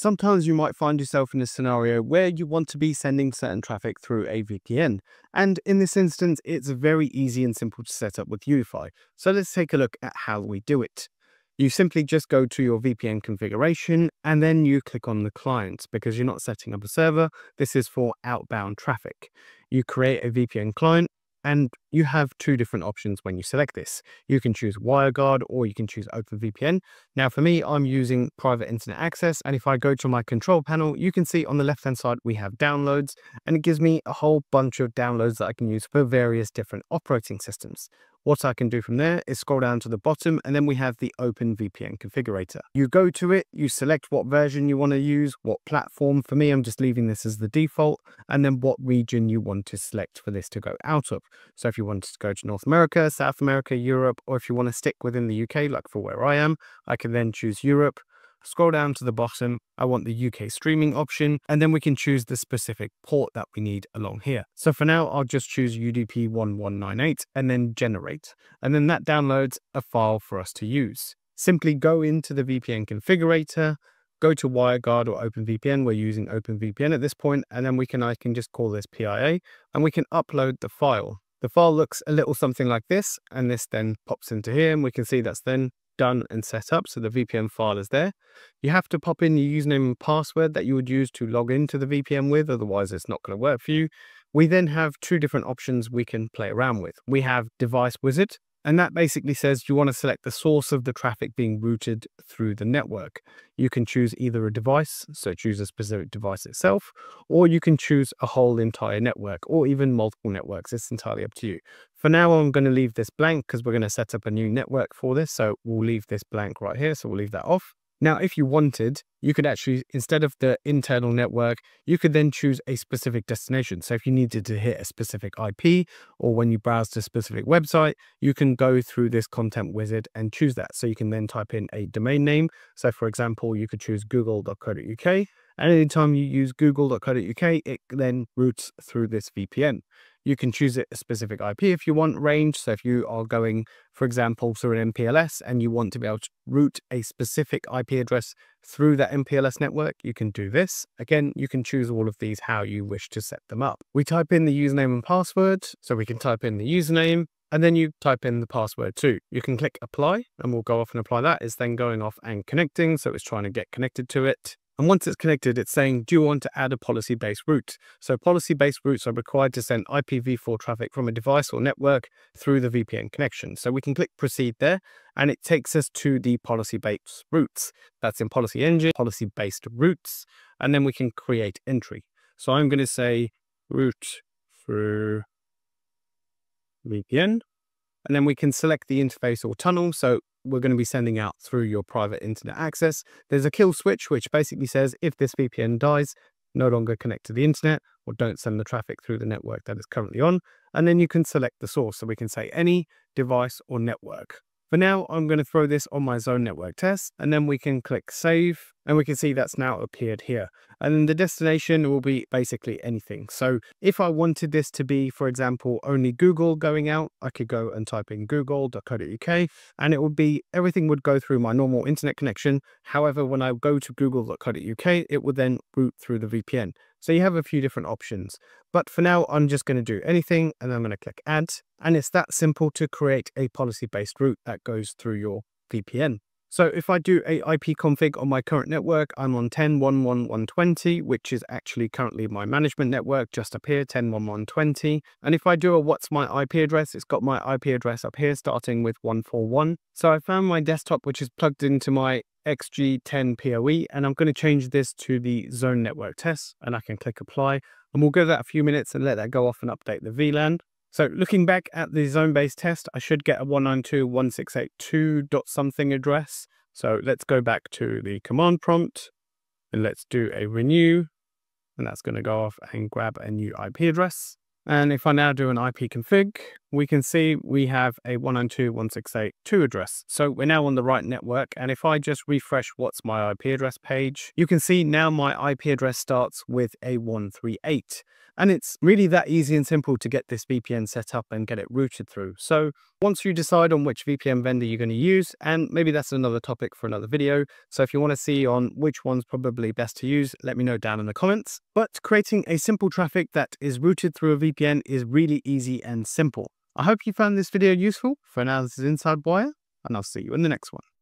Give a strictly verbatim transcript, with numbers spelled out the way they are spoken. Sometimes you might find yourself in a scenario where you want to be sending certain traffic through a V P N. And in this instance, it's very easy and simple to set up with UniFi. So let's take a look at how we do it. You simply just go to your V P N configuration and then you click on the client because you're not setting up a server. This is for outbound traffic. You create a V P N client and you have two different options when you select this. You can choose WireGuard or you can choose OpenVPN. Now for me, I'm using Private Internet Access, and if I go to my control panel, you can see on the left-hand side we have downloads, and it gives me a whole bunch of downloads that I can use for various different operating systems. What I can do from there is scroll down to the bottom, and then we have the OpenVPN configurator. You go to it, you select what version you want to use, what platform. For me, I'm just leaving this as the default, and then what region you want to select for this to go out of. So if you wanted to go to North America, South America, Europe, or if you want to stick within the U K, like for where I am, I can then choose Europe. Scroll down to the bottom, I want the U K streaming option, and then we can choose the specific port that we need along here. So for now, I'll just choose U D P one one nine eight and then generate. And then that downloads a file for us to use. Simply go into the V P N configurator, go to WireGuard or OpenVPN. We're using OpenVPN at this point, and then we can, I can just call this P I A, and we can upload the file. The file looks a little something like this, and this then pops into here, and we can see that's then done and set up. So the V P N file is there. You have to pop in your username and password that you would use to log into the V P N with, otherwise it's not going to work for you. We then have two different options we can play around with. We have Device Wizard, and that basically says you want to select the source of the traffic being routed through the network. You can choose either a device, so choose a specific device itself, or you can choose a whole entire network or even multiple networks. It's entirely up to you. For now, I'm going to leave this blank because we're going to set up a new network for this. So we'll leave this blank right here. So we'll leave that off. Now, if you wanted, you could actually, instead of the internal network, you could then choose a specific destination. So if you needed to hit a specific I P, or when you browse to a specific website, you can go through this content wizard and choose that. So you can then type in a domain name. So for example, you could choose google dot co dot U K. And anytime you use google dot co dot U K, it then routes through this V P N. You can choose a specific I P if you want, range. So if you are going, for example, through an M P L S and you want to be able to route a specific I P address through that M P L S network, you can do this. Again, you can choose all of these how you wish to set them up. We type in the username and password. So we can type in the username and then you type in the password too. You can click apply and we'll go off and apply that. It's then going off and connecting. So it's trying to get connected to it. And once it's connected, it's saying, do you want to add a policy-based route? So policy-based routes are required to send I P v four traffic from a device or network through the V P N connection. So we can click proceed there, and it takes us to the policy-based routes. That's in policy engine, policy-based routes, and then we can create entry. So I'm going to say route through V P N, and then we can select the interface or tunnel. So we're going to be sending out through your private internet access. There's a kill switch, which basically says if this V P N dies, no longer connect to the internet or don't send the traffic through the network that is currently on. And then you can select the source. So we can say any device or network. For now, I'm going to throw this on my zone network test, and then we can click save, and we can see that's now appeared here. And then the destination will be basically anything. So if I wanted this to be, for example, only Google going out, I could go and type in google dot co dot U K, and it would be, everything would go through my normal internet connection. However, when I go to google dot co dot U K, it would then route through the V P N. So you have a few different options, but for now, I'm just going to do anything, and I'm going to click add. And it's that simple to create a policy-based route that goes through your V P N. So if I do a I P config on my current network, I'm on ten dot one dot one dot one dot twenty, which is actually currently my management network just up here, ten dot one dot one dot twenty. And if I do a what's my I P address, it's got my I P address up here starting with one four one. So I found my desktop, which is plugged into my X G ten P O E, and I'm going to change this to the zone network test, and I can click apply, and we'll give that a few minutes and let that go off and update the V LAN. So looking back at the zone-based test, I should get a one nine two dot one six eight two dot something address. So let's go back to the command prompt and let's do a renew, and that's going to go off and grab a new I P address. And if I now do an I P config, we can see we have a one oh two dot one sixty-eight dot two address. So we're now on the right network. And if I just refresh what's my I P address page, you can see now my I P address starts with a one thirty-eight. And it's really that easy and simple to get this V P N set up and get it routed through. So once you decide on which V P N vendor you're going to use, and maybe that's another topic for another video. So if you want to see on which one's probably best to use, let me know down in the comments. But creating a simple traffic that is routed through a V P N is really easy and simple. I hope you found this video useful. For now, this is InsideWire, and I'll see you in the next one.